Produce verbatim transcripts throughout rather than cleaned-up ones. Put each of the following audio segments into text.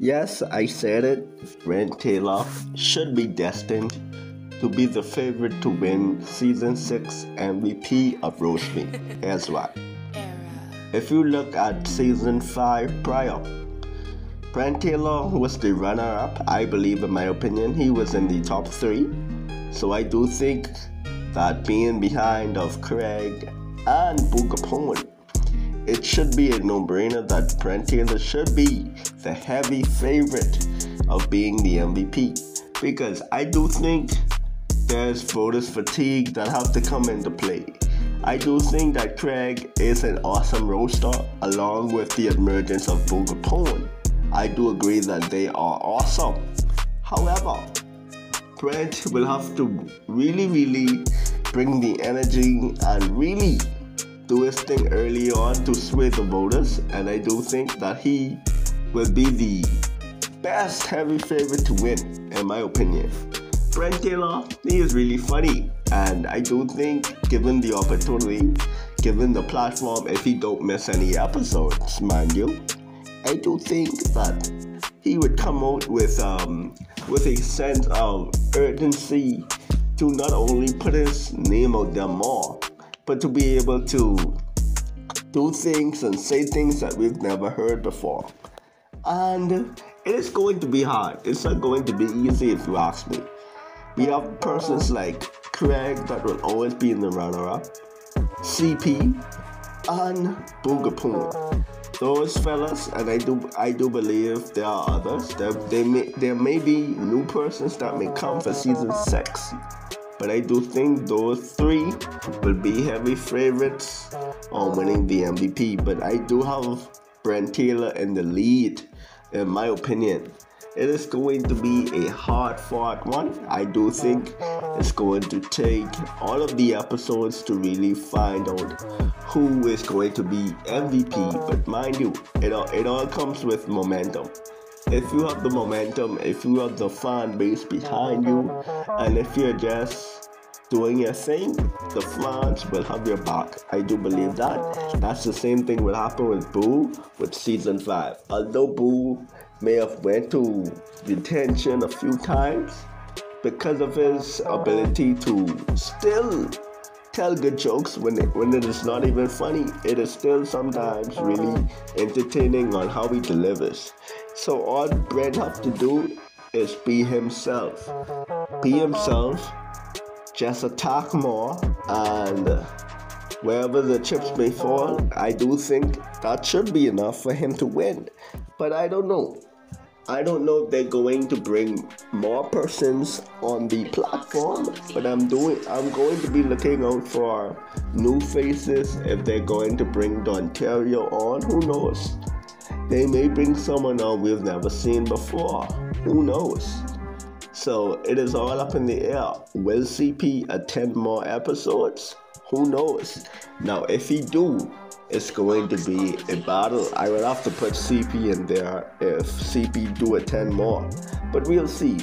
Yes, I said it. Brent Taylor should be destined to be the favorite to win season six M V P of Roast Me. Here's why. If you look at season five prior, Brent Taylor was the runner-up. I believe, in my opinion, he was in the top three. So I do think that being behind of Kraig and Boo Kapone, it should be a no-brainer that Brent Taylor should be the heavy favorite of being the M V P, because I do think there's voters fatigue that have to come into play. I do think that Kraig is an awesome roaster, along with the emergence of Boo Kapone. I do agree that they are awesome. However, Brent will have to really, really bring the energy and really do his thing early on to sway the voters, and I do think that he will be the best heavy favorite to win, in my opinion. Brent Taylor, he is really funny, and I do think, given the opportunity, given the platform, if he don't miss any episodes, mind you, I do think that he would come out with um with a sense of urgency to not only put his name out there more, but to be able to do things and say things that we've never heard before. And it is going to be hard. It's not going to be easy, if you ask me. We have persons like Kraig that will always be in the runner-up, C P, and Boo Kapone. Those fellas, and I do I do believe there are others. There, they may, there may be new persons that may come for season six. But I do think those three will be heavy favorites on winning the M V P. But I do have Brent Taylor in the lead, in my opinion. It is going to be a hard-fought one. I do think it's going to take all of the episodes to really find out who is going to be M V P. But mind you, it all, it all comes with momentum. If you have the momentum, if you have the fan base behind you, and if you're just doing your thing, the fans will have your back. I do believe that. That's the same thing will happen with Boo with season five. Although Boo may have went to detention a few times, because of his ability to still tell good jokes when it, when it is not even funny, it is still sometimes really entertaining on how he delivers. So all Brent have to do is be himself. Be himself, just attack more, and wherever the chips may fall, I do think that should be enough for him to win. But I don't know. I don't know if they're going to bring more persons on the platform, but I'm doing. I'm going to be looking out for new faces. If they're going to bring Donterio on, who knows? They may bring someone on we've never seen before. Who knows? So it is all up in the air. Will C P attend more episodes? Who knows? Now, if he do, it's going to be a battle. I will have to put C P in there if C P do attend more. But we'll see.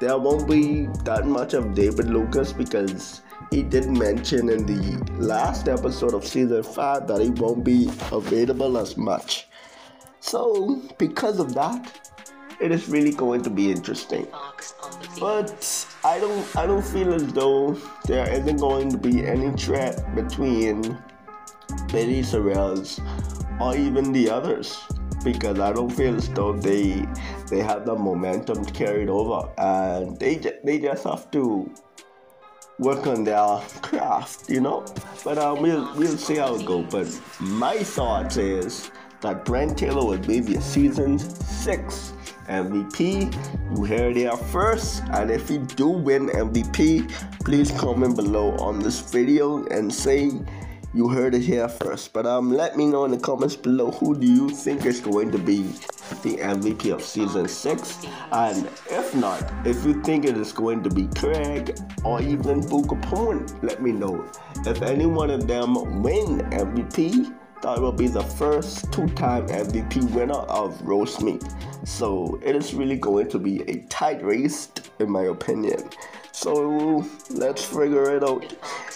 There won't be that much of David Lucas, because he did mention in the last episode of season five that he won't be available as much. So, because of that, it is really going to be interesting. But I don't, I don't feel as though there isn't going to be any threat between Betty Sorrells or even the others, because I don't feel as though they they have the momentum carried over, and they they just have to work on their craft, you know. But um, we'll we'll see how it goes. But my thoughts is that Brent Taylor would be the season six M V P. You heard it first, and if you do win M V P, please comment below on this video and say you heard it here first. But um, let me know in the comments below, who do you think is going to be the M V P of season six? And if not, if you think it is going to be Kraig or even Boo Kapone, let me know. If any one of them win M V P, that will be the first two-time M V P winner of Roast Me. So it is really going to be a tight race, in my opinion. So let's figure it out,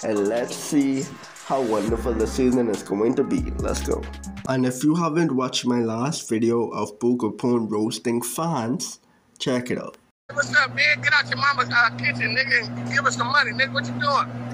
and let's see how wonderful the season is going to be. Let's go. And if you haven't watched my last video of Boo Kapone roasting fans, check it out. What's up, man? Get out your mama's uh, kitchen, nigga, and give us some money, nigga. What you doing?